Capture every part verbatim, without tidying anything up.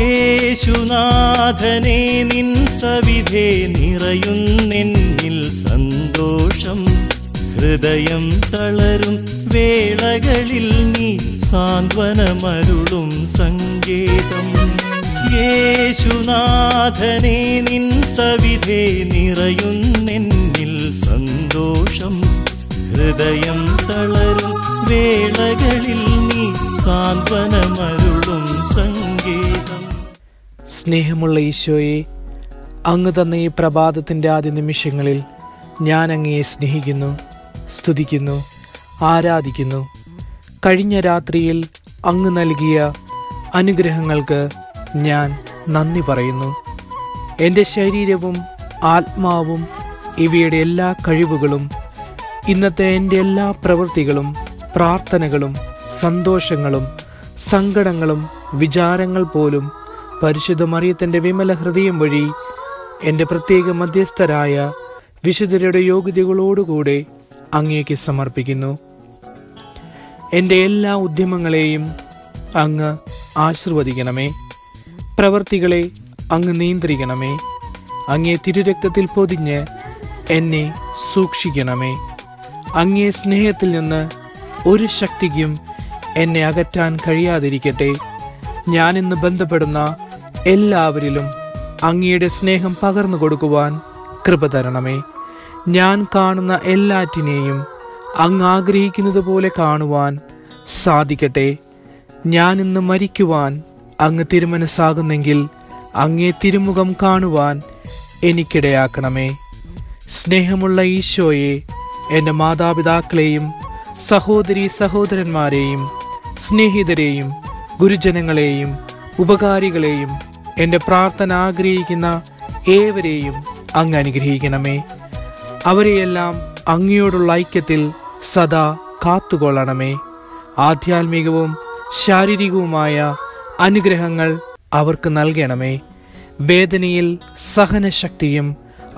യേശുനാഥനെ നിൻ സവിധേ നിറയുന്നെന്നിൽ സന്തോഷം. ഹൃദയം തളരും വേളകളിൽ നീ സാന്ത്വനമരുളും സങ്കേതം. യേശുനാഥനെ നിൻ സവിധേ നിറയുന്നെന്നിൽ സന്തോഷം. ഹൃദയം തളരും വേളകളിൽ നീ സാന്ത്വനമരുളും സംഗീതം. സ്നേഹമുള്ള ഈശോയെ, അങ്ങ് തന്ന ഈ പ്രഭാതത്തിൻ്റെ ആദ്യ നിമിഷങ്ങളിൽ ഞാൻ അങ്ങയെ സ്നേഹിക്കുന്നു, സ്തുതിക്കുന്നു, ആരാധിക്കുന്നു. കഴിഞ്ഞ രാത്രിയിൽ അങ്ങ് നൽകിയ അനുഗ്രഹങ്ങൾക്ക് ഞാൻ നന്ദി പറയുന്നു. എൻ്റെ ശരീരവും ആത്മാവും ഇവയുടെ എല്ലാ കഴിവുകളും ഇന്നത്തെ എൻ്റെ എല്ലാ പ്രവൃത്തികളും പ്രാർത്ഥനകളും സന്തോഷങ്ങളും സങ്കടങ്ങളും വിചാരങ്ങൾ പോലും പരിശുദ്ധ മറിയത്തിൻ്റെ വിമല ഹൃദയം വഴി എൻ്റെ പ്രത്യേക മധ്യസ്ഥരായ വിശുദ്ധരുടെ യോഗ്യതകളോടുകൂടെ അങ്ങേക്ക് സമർപ്പിക്കുന്നു. എൻ്റെ എല്ലാ ഉദ്യമങ്ങളെയും അങ്ങ് ആശീർവദിക്കണമേ. പ്രവൃത്തികളെ അങ്ങ് നിയന്ത്രിക്കണമേ. അങ്ങേ തിരുരക്തത്തിൽ പൊതിഞ്ഞ് എന്നെ സൂക്ഷിക്കണമേ. അങ്ങേ സ്നേഹത്തിൽ നിന്ന് ഒരു ശക്തിക്കും എന്നെ അകറ്റാൻ കഴിയാതിരിക്കട്ടെ. ഞാനിന്ന് ബന്ധപ്പെടുന്ന എല്ലാവരിലും അങ്ങയുടെ സ്നേഹം പകർന്നു കൊടുക്കുവാൻ കൃപ തരണമേ. ഞാൻ കാണുന്ന എല്ലാറ്റിനെയും അങ്ങ് ആഗ്രഹിക്കുന്നത് പോലെ കാണുവാൻ സാധിക്കട്ടെ. ഞാനിന്ന് മരിക്കുവാൻ അങ്ങ് തിരുമനസ്സാകുന്നെങ്കിൽ അങ്ങേ തിരുമുഖം കാണുവാൻ എനിക്കിടയാക്കണമേ. സ്നേഹമുള്ള ഈശോയെ, എൻ്റെ മാതാപിതാക്കളെയും സഹോദരീ സഹോദരന്മാരെയും സ്നേഹിതരെയും ഗുരുജനങ്ങളെയും ഉപകാരികളെയും എൻ്റെ പ്രാർത്ഥന ആഗ്രഹിക്കുന്ന ഏവരെയും അങ്ങ് അനുഗ്രഹിക്കണമേ. അവരെയെല്ലാം അങ്ങയോടുള്ള ഐക്യത്തിൽ സദാ കാത്തുകൊള്ളണമേ. ആധ്യാത്മികവും ശാരീരികവുമായ അനുഗ്രഹങ്ങൾ അവർക്ക് നൽകണമേ. വേദനയിൽ സഹനശക്തിയും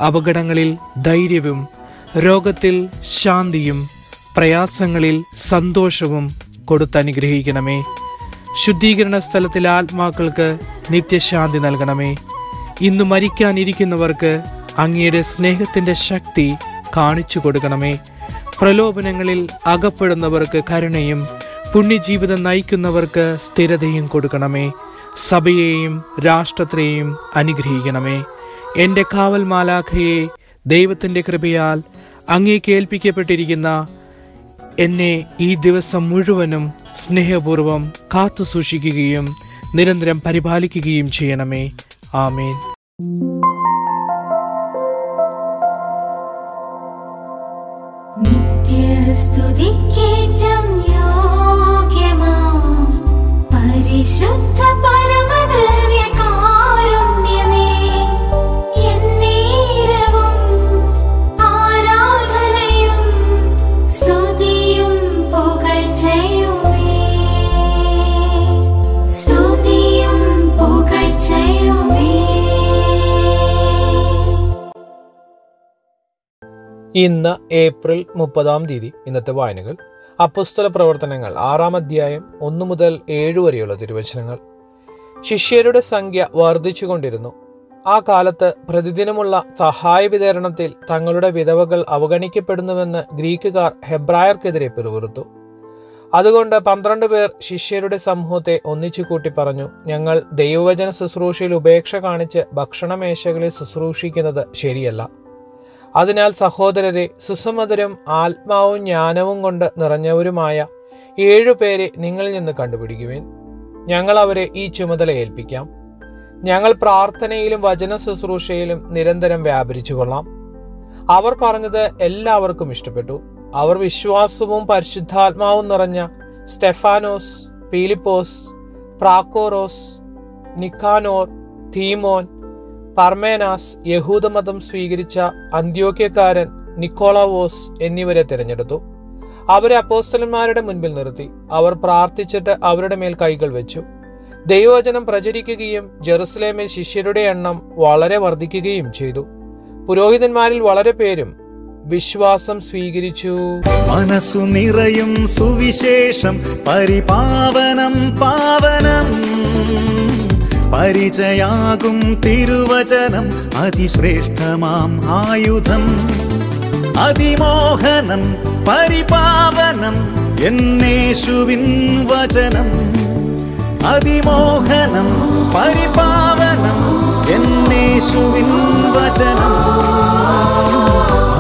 അപകടങ്ങളിൽ ധൈര്യവും രോഗത്തിൽ ശാന്തിയും പ്രയാസങ്ങളിൽ സന്തോഷവും കൊടുത്തനുഗ്രഹിക്കണമേ. ശുദ്ധീകരണ സ്ഥലത്തിലെ ആത്മാക്കൾക്ക് നിത്യശാന്തി നൽകണമേ. ഇന്ന് മരിക്കാനിരിക്കുന്നവർക്ക് അങ്ങയുടെ സ്നേഹത്തിൻ്റെ ശക്തി കാണിച്ചു കൊടുക്കണമേ. പ്രലോഭനങ്ങളിൽ അകപ്പെടുന്നവർക്ക് കരുണയും പുണ്യജീവിതം നയിക്കുന്നവർക്ക് സ്ഥിരതയും കൊടുക്കണമേ. സഭയെയും രാഷ്ട്രത്തെയും അനുഗ്രഹിക്കണമേ. എൻ്റെ കാവൽ മാലാഖയെ, ദൈവത്തിൻ്റെ കൃപയാൽ അങ്ങേക്ക് ഏൽപ്പിക്കപ്പെട്ടിരിക്കുന്ന എന്നെ ഈ ദിവസം മുഴുവനും സ്നേഹപൂർവം കാത്തു സൂക്ഷിക്കുകയും നിരന്തരം പരിപാലിക്കുകയും ചെയ്യണമേ. ആമേൻ. പരിശുദ്ധ ഇന്ന് ഏപ്രിൽ മുപ്പതാം തീയതി. ഇന്നത്തെ വായനകൾ: അപ്പോസ്തല പ്രവർത്തനങ്ങൾ ആറാം അധ്യായം ഒന്ന് മുതൽ ഏഴ് വരെയുള്ള തിരുവചനങ്ങൾ. ശിഷ്യരുടെ സംഖ്യ വർദ്ധിച്ചുകൊണ്ടിരുന്നു. ആ കാലത്ത് പ്രതിദിനമുള്ള സഹായ വിതരണത്തിൽ തങ്ങളുടെ വിധവകൾ അവഗണിക്കപ്പെടുന്നുവെന്ന് ഗ്രീക്കുകാർ ഹെബ്രായർക്കെതിരെ പിറുപിറുത്തു. അതുകൊണ്ട് പന്ത്രണ്ട് പേർ ശിഷ്യരുടെ സമൂഹത്തെ ഒന്നിച്ചു കൂട്ടി പറഞ്ഞു, ഞങ്ങൾ ദൈവവചന ശുശ്രൂഷയിൽ ഉപേക്ഷ കാണിച്ച് ഭക്ഷണമേശകളിൽ ശുശ്രൂഷിക്കുന്നത് ശരിയല്ല. അതിനാൽ സഹോദരരെ, സുസമധുരം ആത്മാവും ജ്ഞാനവും കൊണ്ട് നിറഞ്ഞവരുമായ ഏഴുപേരെ നിങ്ങളിൽ നിന്ന് കണ്ടുപിടിക്കുവിൻ. ഞങ്ങൾ അവരെ ഈ ചുമതല ഏൽപ്പിക്കാം. ഞങ്ങൾ പ്രാർത്ഥനയിലും വചന ശുശ്രൂഷയിലും നിരന്തരം വ്യാപരിച്ചു കൊള്ളാം. അവർ പറഞ്ഞത് എല്ലാവർക്കും ഇഷ്ടപ്പെട്ടു. അവർ വിശ്വാസവും പരിശുദ്ധാത്മാവും നിറഞ്ഞ സ്റ്റെഫാനോസ്, പീലിപ്പോസ്, പ്രാക്കോറോസ്, നിക്കാനോർ, തീമോൻ, പർമേനാസ്, യഹൂദമതം സ്വീകരിച്ച അന്ത്യോക്യക്കാരൻ നിക്കോളാവോസ് എന്നിവരെ തിരഞ്ഞെടുത്തു. അവരെ അപ്പോസ്തലന്മാരുടെ മുൻപിൽ നിർത്തി. അവർ പ്രാർത്ഥിച്ചിട്ട് അവരുടെ മേൽ കൈകൾ വെച്ചു. ദൈവവചനം പ്രചരിക്കുകയും ജെറുസലേമിൽ ശിഷ്യരുടെ എണ്ണം വളരെ വർദ്ധിക്കുകയും ചെയ്തു. പുരോഹിതന്മാരിൽ വളരെ പേരും വിശ്വാസം സ്വീകരിച്ചു. മനസ്സു നിറയും സുവിശേഷം പരിപാവനം പാവനം. പരിചയാകും തിരുവചനം അതിശ്രേഷ്ഠമാം ആയുധം. അതിമോഹനം പരിപാവനം എന്നേശുവിൻ വചനം. അതിമോഹനം പരിപാവനം എന്നേശുവിൻ വചനം.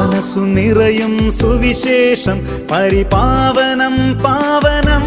മനസ്സു നിറയും സുവിശേഷം പരിപാവനം പാവനം.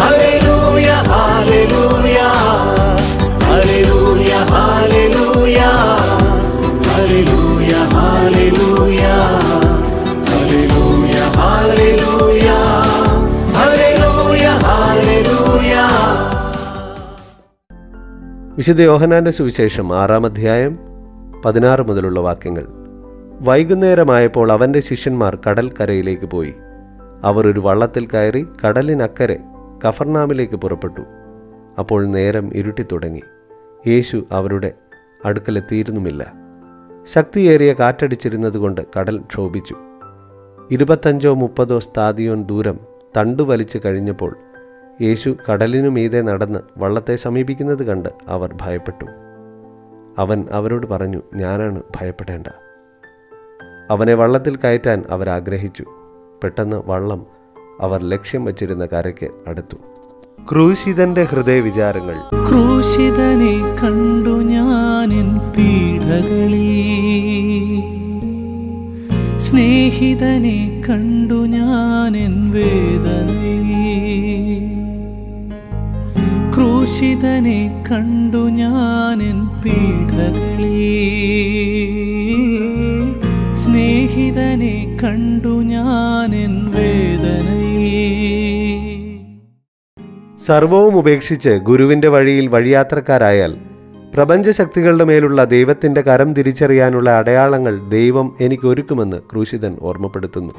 ഹല്ലേലൂയ ഹല്ലേലൂയ ഹല്ലേലൂയ ഹല്ലേലൂയ ഹല്ലേലൂയ ഹല്ലേലൂയ ഹല്ലേലൂയ ഹല്ലേലൂയ ഹല്ലേലൂയ ഹല്ലേലൂയ ഹല്ലേലൂയ. വിശുദ്ധ യോഹന്നാന്റെ സുവിശേഷം ആറാം അധ്യായം പതിനാറ് മുതലുള്ള വാക്യങ്ങൾ. വൈകുന്നേരമായപ്പോൾ അവൻ്റെ ശിഷ്യന്മാർ കടൽക്കരയിലേക്ക് പോയി. അവർ ഒരു വള്ളത്തിൽ കയറി കടലിനക്കരെ കഫർനാമിലേക്ക് പുറപ്പെട്ടു. അപ്പോൾ നേരം ഇരുട്ടി തുടങ്ങി. യേശു അവരുടെ അടുക്കലെത്തിയിരുന്നുമില്ല. ശക്തിയേറിയ കാറ്റടിച്ചിരുന്നതുകൊണ്ട് കടൽ ക്ഷോഭിച്ചു. ഇരുപത്തഞ്ചോ മുപ്പതോ സ്താദിയോൻ ദൂരം തണ്ടുവലിച്ചു കഴിഞ്ഞപ്പോൾ യേശു കടലിനു മീതെ നടന്ന് വള്ളത്തെ സമീപിക്കുന്നത് കണ്ട് അവർ ഭയപ്പെട്ടു. അവൻ അവരോട് പറഞ്ഞു, ഞാനാണ്, ഭയപ്പെടേണ്ട. അവനെ വള്ളത്തിൽ കയറ്റാൻ അവരാഗ്രഹിച്ചു. പെട്ടെന്ന് വള്ളം അവർ ലക്ഷ്യം വച്ചിരുന്ന കരയ്ക്ക് അടുത്തു. ക്രൂശിതന്റെ ഹൃദയവിചാരങ്ങൾ. ക്രൂശിതനെ കണ്ടു ഞാനിൻ പീഡകളിൽ, സ്നേഹിതനെ കണ്ടു ഞാനിൻ വേദനയിൽ. ക്രൂശിതനെ കണ്ടു ഞാനിൻ പീഡകളിൽ, സ്നേഹിതനെ കണ്ടു ഞാനിൻ വേദനയിൽ. സർവവും ഉപേക്ഷിച്ച് ഗുരുവിൻ്റെ വഴിയിൽ വഴിയാത്രക്കാരായാൽ പ്രപഞ്ചശക്തികളുടെ മേലുള്ള ദൈവത്തിൻ്റെ കരം തിരിച്ചറിയാനുള്ള അടയാളങ്ങൾ ദൈവം എനിക്കൊരുക്കുമെന്ന് ക്രൂശിതൻ ഓർമ്മപ്പെടുത്തുന്നു.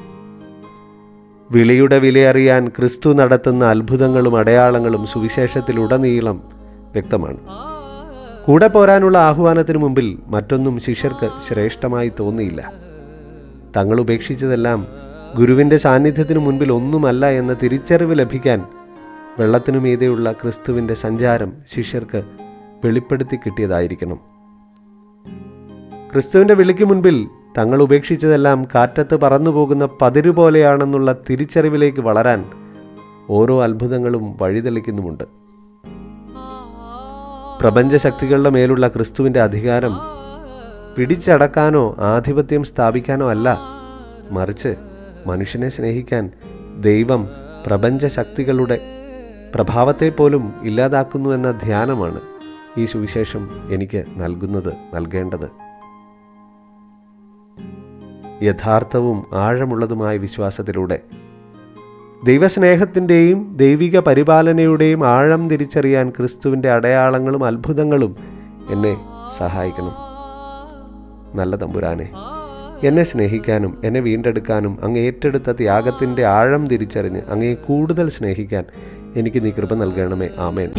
വിളിയുടെ വിലയറിയാൻ ക്രിസ്തു നടത്തുന്ന അത്ഭുതങ്ങളും അടയാളങ്ങളും സുവിശേഷത്തിലുടനീളം വ്യക്തമാണ്. കൂടെ പോരാനുള്ള ആഹ്വാനത്തിനു മുമ്പിൽ മറ്റൊന്നും ശിഷ്യർക്ക് ശ്രേഷ്ഠമായി തോന്നിയില്ല. തങ്ങൾ ഉപേക്ഷിച്ചതെല്ലാം ഗുരുവിൻ്റെ സാന്നിധ്യത്തിനു മുൻപിൽ ഒന്നുമല്ല എന്ന തിരിച്ചറിവ് ലഭിക്കാൻ വെള്ളത്തിനു മീതെയുള്ള ക്രിസ്തുവിൻ്റെ സഞ്ചാരം ശിഷ്യർക്ക് വെളിപ്പെടുത്തി കിട്ടിയതായിരിക്കണം. ക്രിസ്തുവിൻ്റെ വിളിക്ക് മുൻപിൽ തങ്ങൾ ഉപേക്ഷിച്ചതെല്ലാം കാറ്റത്ത് പറന്നുപോകുന്ന പതിരു പോലെയാണെന്നുള്ള തിരിച്ചറിവിലേക്ക് വളരാൻ ഓരോ അത്ഭുതങ്ങളും വഴിതെളിക്കുന്നുമുണ്ട്. പ്രപഞ്ചശക്തികളുടെ മേലുള്ള ക്രിസ്തുവിൻ്റെ അധികാരം പിടിച്ചടക്കാനോ ആധിപത്യം സ്ഥാപിക്കാനോ അല്ല, മറിച്ച് മനുഷ്യനെ സ്നേഹിക്കാൻ ദൈവം പ്രപഞ്ചശക്തികളുടെ പ്രഭാവത്തെ പോലും ഇല്ലാതാക്കുന്നുവെന്ന ധ്യാനമാണ് ഈ സുവിശേഷം എനിക്ക് നൽകുന്നത് നൽകേണ്ടത്. യഥാർത്ഥവും ആഴമുള്ളതുമായ വിശ്വാസത്തിലൂടെ ദൈവസ്നേഹത്തിൻ്റെയും ദൈവിക പരിപാലനയുടെയും ആഴം തിരിച്ചറിയാൻ ക്രിസ്തുവിൻ്റെ അടയാളങ്ങളും അത്ഭുതങ്ങളും എന്നെ സഹായിക്കണം. നല്ല തമ്പുരാനെ, എന്നെ സ്നേഹിക്കാനും എന്നെ വീണ്ടെടുക്കാനും അങ്ങ് ഏറ്റെടുത്ത ത്യാഗത്തിൻ്റെ ആഴം തിരിച്ചറിഞ്ഞ് അങ്ങയെ കൂടുതൽ സ്നേഹിക്കാൻ എനിക്ക് നീ കൃപ നൽകണമേ. ആമേൻ.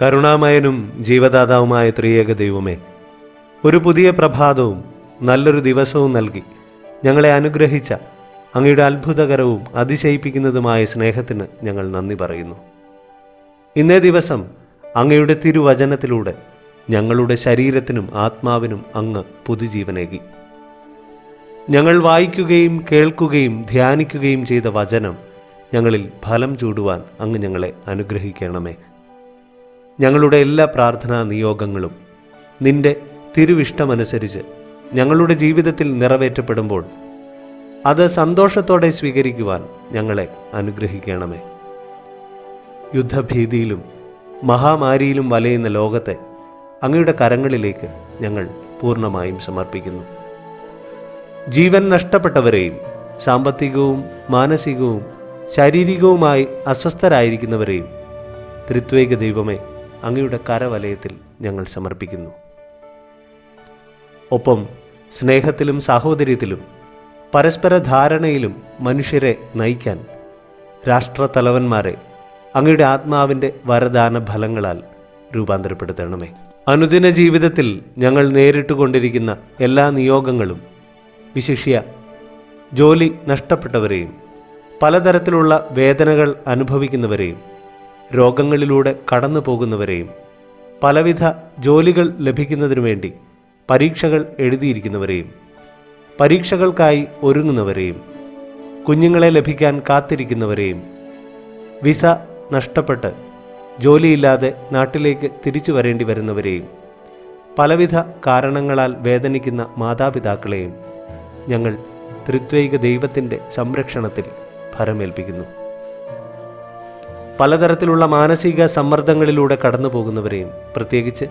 കരുണാമയനും ജീവദാതാവുമായ ത്രിയേക ദൈവമേ, ഒരു പുതിയ പ്രഭാതവും നല്ലൊരു ദിവസവും നൽകി ഞങ്ങളെ അനുഗ്രഹിച്ച അങ്ങയുടെ അത്ഭുതകരവും അതിശയിപ്പിക്കുന്നതുമായ സ്നേഹത്തിന് ഞങ്ങൾ നന്ദി പറയുന്നു. ഇന്നേ ദിവസം അങ്ങയുടെ തിരുവചനത്തിലൂടെ ഞങ്ങളുടെ ശരീരത്തിനും ആത്മാവിനും അങ്ങ് പുതുജീവനേകി. ഞങ്ങൾ വായിക്കുകയും കേൾക്കുകയും ധ്യാനിക്കുകയും ചെയ്ത വചനം ഞങ്ങളിൽ ഫലം ചൂടുവാൻ അങ്ങ് ഞങ്ങളെ അനുഗ്രഹിക്കണമേ. ഞങ്ങളുടെ എല്ലാ പ്രാർത്ഥനാ നിയോഗങ്ങളും നിൻ്റെ തിരുവിഷ്ടമനുസരിച്ച് ഞങ്ങളുടെ ജീവിതത്തിൽ നിറവേറ്റപ്പെടുമ്പോൾ അത് സന്തോഷത്തോടെ സ്വീകരിക്കുവാൻ ഞങ്ങളെ അനുഗ്രഹിക്കണമേ. യുദ്ധഭീതിയിലും മഹാമാരിയിലും വലയുന്ന ലോകത്തെ അങ്ങയുടെ കരങ്ങളിലേക്ക് ഞങ്ങൾ പൂർണ്ണമായും സമർപ്പിക്കുന്നു. ജീവൻ നഷ്ടപ്പെട്ടവരെയും സാമ്പത്തികവും മാനസികവും ശാരീരികവുമായി അസ്വസ്ഥരായിരിക്കുന്നവരെയും ത്രിത്വൈക ദൈവമേ അങ്ങയുടെ കരവലയത്തിൽ ഞങ്ങൾ സമർപ്പിക്കുന്നു. ഒപ്പം സ്നേഹത്തിലും സാഹോദര്യത്തിലും പരസ്പര ധാരണയിലും മനുഷ്യരെ നയിക്കാൻ രാഷ്ട്രതലവന്മാരെ അങ്ങയുടെ ആത്മാവിൻ്റെ വരദാന ഫലങ്ങളാൽ രൂപാന്തരപ്പെടുത്തണമേ. അനുദിന ജീവിതത്തിൽ ഞങ്ങൾ നേരിട്ടുകൊണ്ടിരിക്കുന്ന എല്ലാ നിയോഗങ്ങളും, വിശിഷ്യ ജോലി നഷ്ടപ്പെട്ടവരെയും പലതരത്തിലുള്ള വേദനകൾ അനുഭവിക്കുന്നവരെയും രോഗങ്ങളിലൂടെ കടന്നു പോകുന്നവരെയും പലവിധ ജോലികൾ ലഭിക്കുന്നതിനു വേണ്ടി പരീക്ഷകൾ എഴുതിയിരിക്കുന്നവരെയും പരീക്ഷകൾക്കായി ഒരുങ്ങുന്നവരെയും കുഞ്ഞുങ്ങളെ ലഭിക്കാൻ കാത്തിരിക്കുന്നവരെയും വിസ നഷ്ടപ്പെട്ട് ജോലിയില്ലാതെ നാട്ടിലേക്ക് തിരിച്ചു വരേണ്ടി വരുന്നവരെയും പലവിധ കാരണങ്ങളാൽ വേദനിക്കുന്ന മാതാപിതാക്കളെയും ഞങ്ങൾ ത്രിത്വൈക ദൈവത്തിൻ്റെ സംരക്ഷണത്തിൽ ഭരമേൽപ്പിക്കുന്നു. പലതരത്തിലുള്ള മാനസിക സമ്മർദ്ദങ്ങളിലൂടെ കടന്നു പോകുന്നവരെയും പ്രത്യേകിച്ച്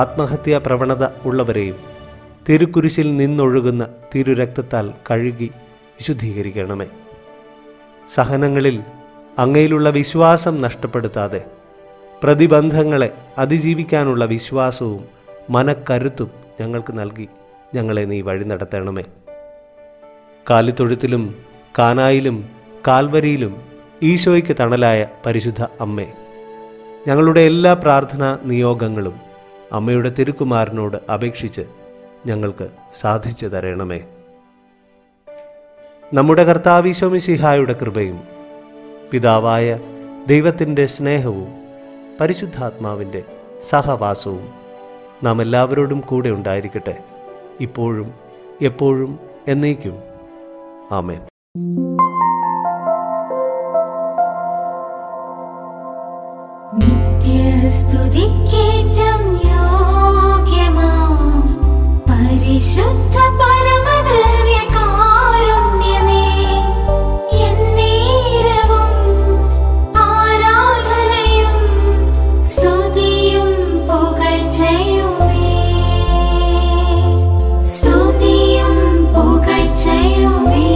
ആത്മഹത്യാ പ്രവണത ഉള്ളവരെയും തിരുക്കുരിശിൽ നിന്നൊഴുകുന്ന തിരുരക്തത്താൽ കഴുകി വിശുദ്ധീകരിക്കണമേ. സഹനങ്ങളിൽ അങ്ങയിലുള്ള വിശ്വാസം നഷ്ടപ്പെടുത്താതെ പ്രതിബന്ധങ്ങളെ അതിജീവിക്കാനുള്ള വിശ്വാസവും മനക്കരുത്തും ഞങ്ങൾക്ക് നൽകി ഞങ്ങളെ നീ വഴി നടത്തണമേ. കാലിത്തൊഴുത്തിലും കാനായിലും കാൽവരിയിലും ഈശോയ്ക്ക് തണലായ പരിശുദ്ധ അമ്മേ, ഞങ്ങളുടെ എല്ലാ പ്രാർത്ഥനാ നിയോഗങ്ങളും അമ്മയുടെ തിരുക്കുമാരനോട് അപേക്ഷിച്ച് ഞങ്ങൾക്ക് സാധിച്ചു തരണമേ. നമ്മുടെ കർത്താവ് ഈശോ മിശിഹായുടെ കൃപയും പിതാവായ ദൈവത്തിൻ്റെ സ്നേഹവും പരിശുദ്ധാത്മാവിൻ്റെ സഹവാസവും നാം എല്ലാവരോടും കൂടെ ഉണ്ടായിരിക്കട്ടെ, ഇപ്പോഴും എപ്പോഴും എന്നേക്കും. ആമേൻ. സ്തുതിക്കേറ്റം യോഗ്യമാ പരിശുദ്ധ പരമദിവ്യകാരുണ്യമേ, എന്നേരവും ആരാധനയും സ്തുതിയും പുകഴ്ചയുമേ, സ്തുതിയും പുകഴ്ചയുമേ.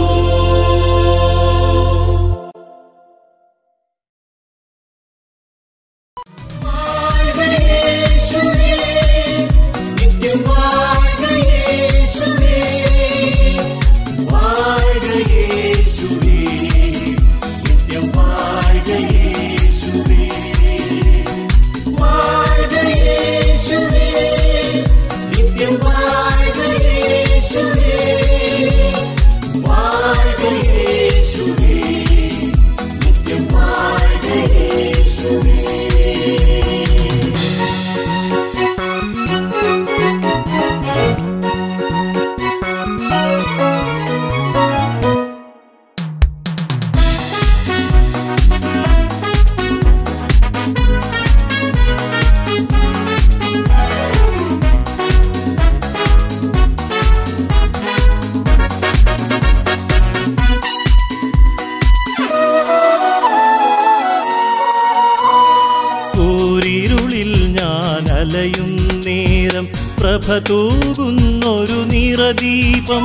പ്രഭതൂകുന്നൊരു നിറദീപം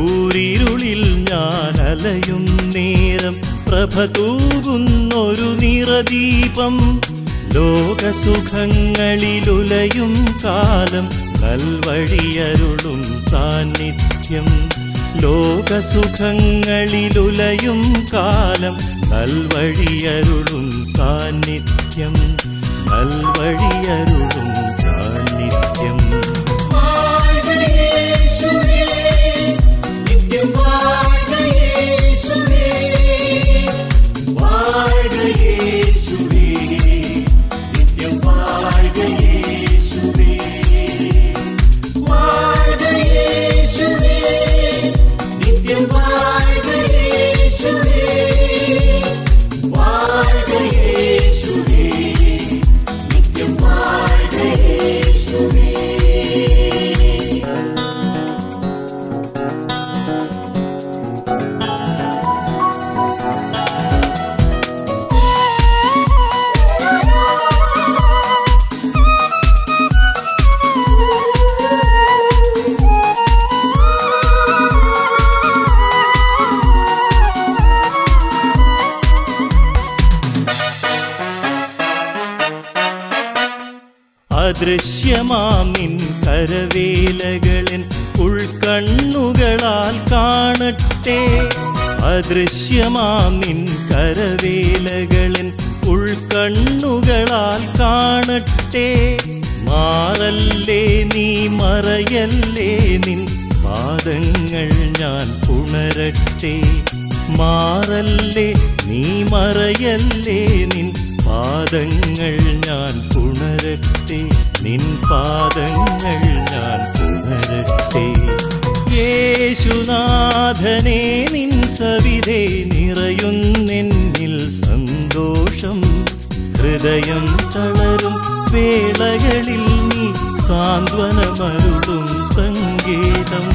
ഊരിരുളിൽ ഞാനലയും നേരം, പ്രഭതൂകുന്നൊരു നിറദീപം ലോകസുഖങ്ങളിലുലയും കാലം കൽവഴിയരുളും സാന്നിധ്യം, ലോകസുഖങ്ങളിലുലയും കാലം കൽവഴിയരുളും സാന്നിധ്യം, കൽവഴിയരുളും സാന്നിധ്യം. അദൃശ്യമാം നിൻ കരവേലകളെൻ ഉൾക്കണ്ണുകളാൽ കാണട്ടെ, അദൃശ്യമാം നിൻ കരവേലകളെൻ ഉൾക്കണ്ണുകളാൽ കാണട്ടെ. മാറല്ലേ നീ മറയല്ലേ നിൻ പാദങ്ങൾ ഞാൻ പുണരട്ടെ, മാറല്ലേ നീ മറയല്ലേ നിൻ പാദങ്ങൾ ഞാൻ പുണരട്ടെ, നിൻ പാദങ്ങൾ ഞാൻ പുണരട്ടെ. യേശുനാഥനെ നിൻ സവിധേ നിറയുന്നെന്നിൽ സന്തോഷം, ഹൃദയം തളരും വേളകളിൽ നീ സാന്ത്വനമരുളും സംഗീതം.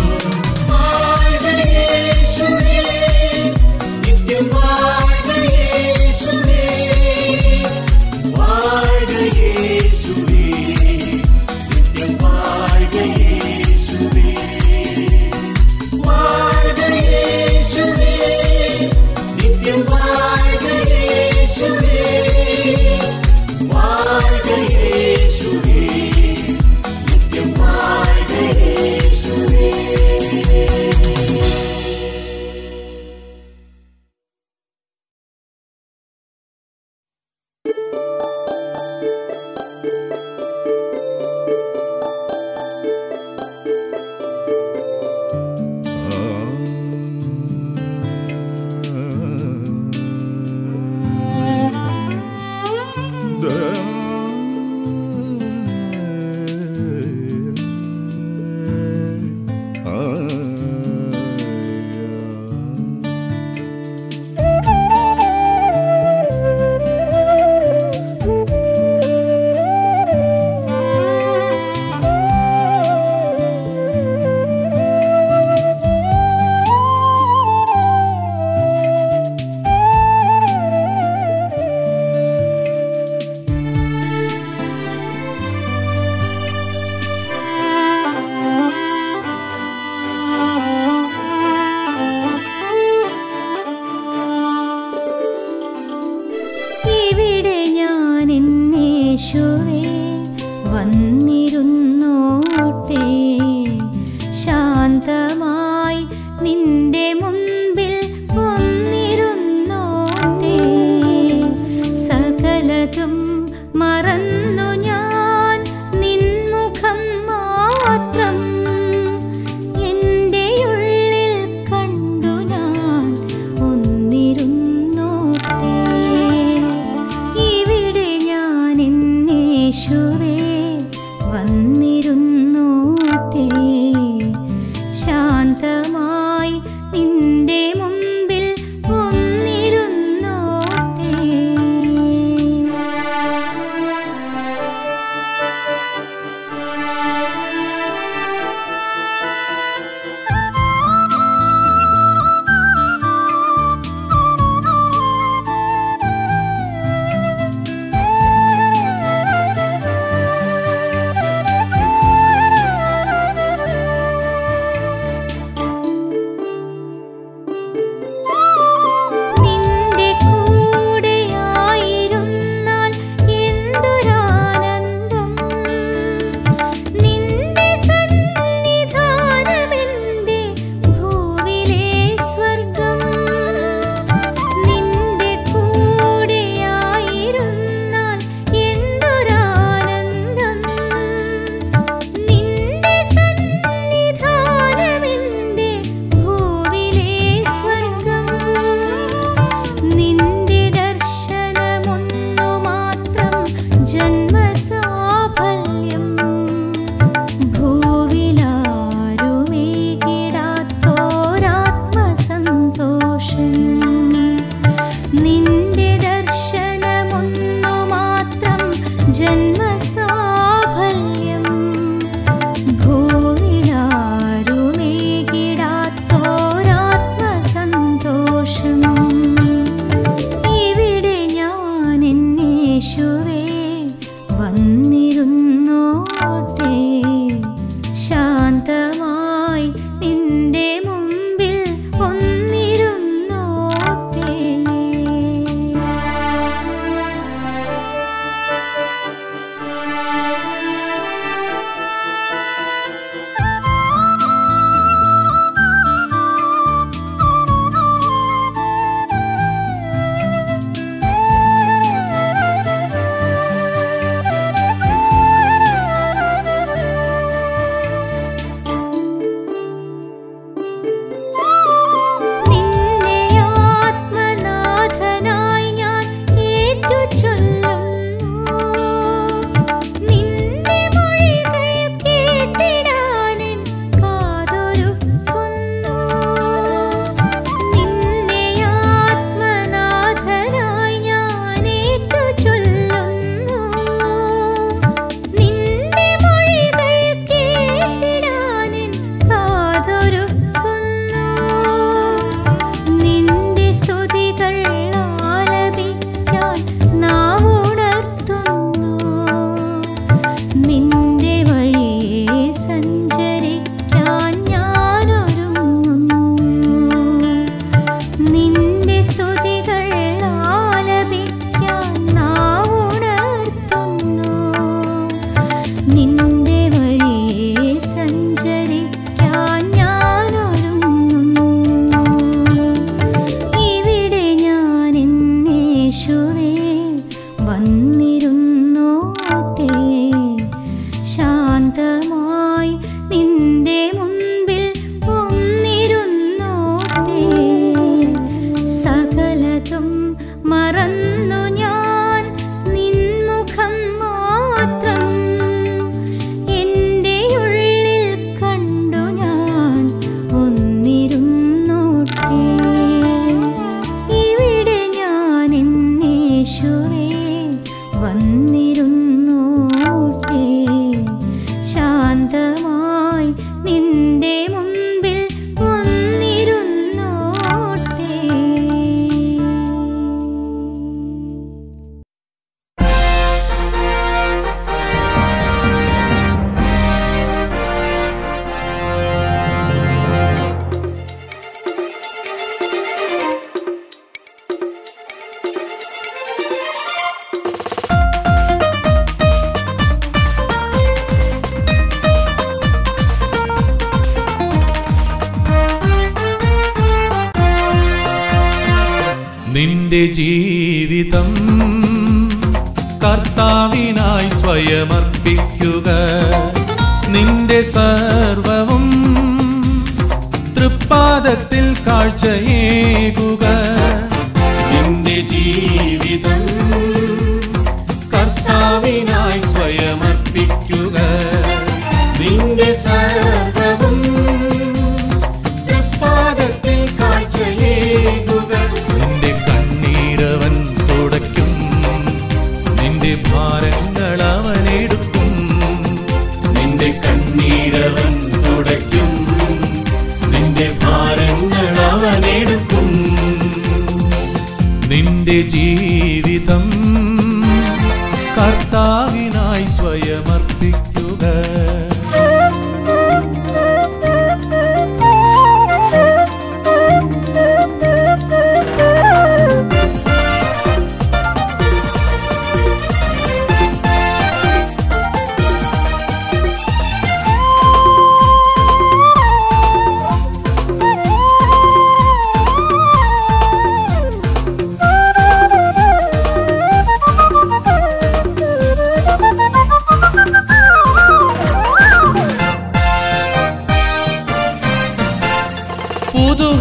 ശാന്തമായി നിന്റെ മുൻപിൽ ഒന്നിരുന്നോട്ടെ. സകലതും മറന്നു ഞാൻ നിൻമുഖം മാത്രം എൻ്റെ ഉള്ളിൽ കണ്ടു ഞാൻ ഒന്നിരുന്നോട്ടെ. ഇവിടെ ഞാൻ എന്നേശുവേ വന്നിരുന്നോട്ടെ. ശാന്തമായി നിന്റെ മുൻപിൽ വന്നിരുന്നോട്ടെ. നിന്റെ ജീവിതം കർത്താവിനായി സ്വയമർപ്പിക്കുക. നിന്റെ സർവവും തൃപ്പാദത്തിൽ കാഴ്ചയേകുക. നിന്റെ ജീവിതം കർത്താവിനായി സ്വയമർപ്പിക്കുക. നിന്റെ സർവവും തൃപ്പാദത്തിൽ കാഴ്ചയേകുക. ഭാരങ്ങളവനെടുക്കും. നിന്റെ കണ്ണീരവൻ തുടയ്ക്കും. നിന്റെ ഭാരങ്ങളവനെടുക്കും. നിന്റെ ജീവിതം കർത്താവിനായി സ്വയമർപ്പിക്കുക.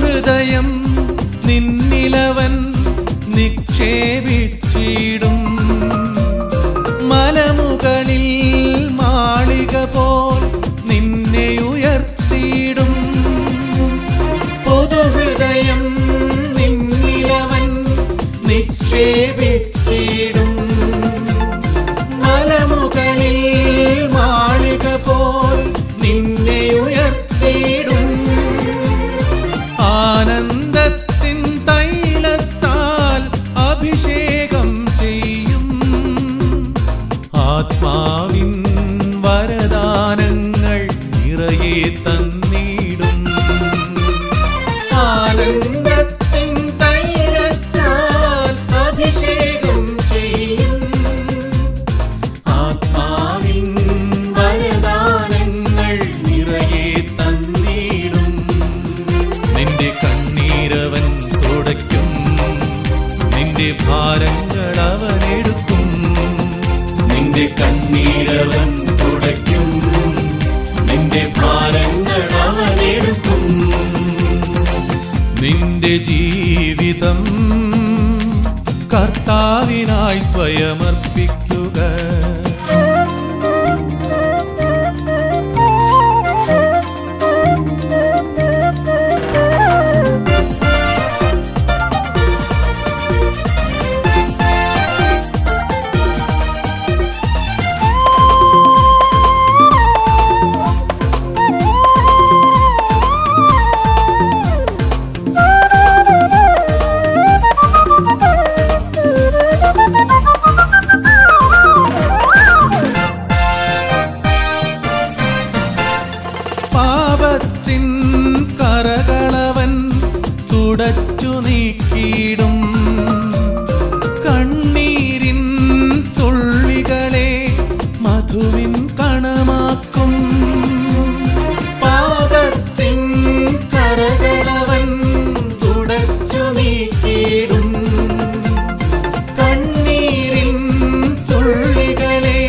ഹൃദയം നിന്നിലവൻ നിക്ഷേപിച്ചിടും. മലമുകളിൽ മാളിക പോൽ നിന്നെ ഉയർത്തിയിടും. പൊതുഹൃദയം നിന്നിലവൻ നിക്ഷേപിച്ചിടും. മലമുകളിൽ മാളിക പോൽ നിന്നെ ഉയർത്തിയിടും. ആനന്ദത്തിൻ തൈലത്താൽ അഭിഷേകം ചെയ്യും. ആത്മാവിൻ വരദാനങ്ങൾ നിറയെ തന്നിടും. ആനന്ദത്തിൻ തൈലത്താൽ അഭിഷേകം ചെയ്യും. ആത്മാവിൻ വരദാനങ്ങൾ നിറയെ തന്നിടും. നിന്റെ കണ്ണീരവൻ തുടയ്ക്കും. നിന്റെ ഭാരങ്ങളവനെടുക്കും. നിന്റെ കണ്ണീരവൻ തുടയ്ക്കും. നിന്റെ ഭാരങ്ങളവനെടുക്കും. നിന്റെ ജീവിതം കർത്താവിനായി സ്വയമർപ്പിക്കുക. തുടച്ചു നീക്കിയിടും. കണ്ണീരിൻ തുള്ളികളെ മധുവിൻ കണമാക്കും. പാപത്തിൻ കരകളവൻ തുടച്ചു നീക്കിയിടും. കണ്ണീരിൻ തുള്ളികളെ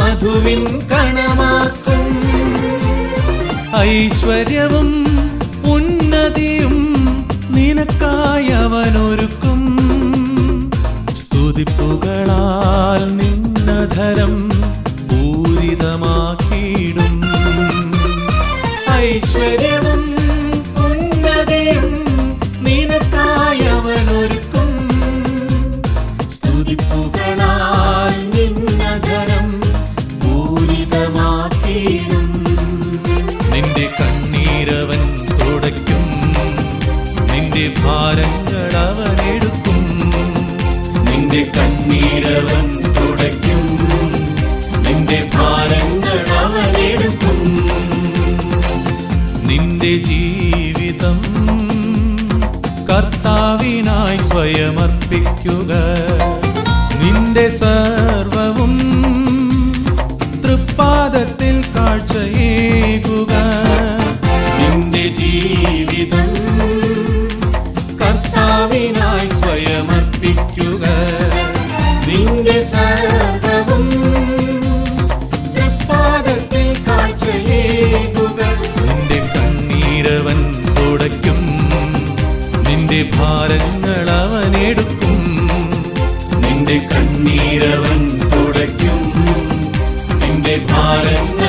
മധുവിൻ കണമാക്കും. ഐശ്വര്യവും ഉന്നതിയും നിനക്കായി അവനൊരുക്കും. സ്തുതിപ്പുകളാൽ നിന്നധരം പൂരിതമാക്കിയിടും. ഐശ്വര്യവും ഉന്നതിയും നിനക്കായി അവനൊരുക്കും. സ്തുതിപ്പുകളാൽ നിന്നധരം പൂരിതമാക്കിയിടും. നിന്റെ കണ്ണീരവൻ തുടയ്ക്കും, നിന്റെ ഭാരങ്ങൾ അവനെടുക്കും. നിന്റെ കണ്ണീരവൻ തുടയ്ക്കും, നിന്റെ ഭാരങ്ങൾ അവനെടുക്കും. നിന്റെ ജീവിതം കർത്താവിനായി സ്വയമർപ്പിക്കുക. നിന്റെ സർവവും തൃപ്പാദത്തിൽ കാഴ്ചയേകുക. നിന്റെ ജീവിതം കർത്താവിനായി സ്വയമർപ്പിക്കുക. നിന്റെ സർവവും തൃപ്പാദത്തിൽ കാഴ്ചയേകുക. നിന്റെ കണ്ണീരവൻ തുടയ്ക്കും, നിന്റെ ഭാരങ്ങൾ അവനെടുക്കും. നിന്റെ കണ്ണീരവൻ തുടയ്ക്കും, നിന്റെ ഭാരങ്ങൾ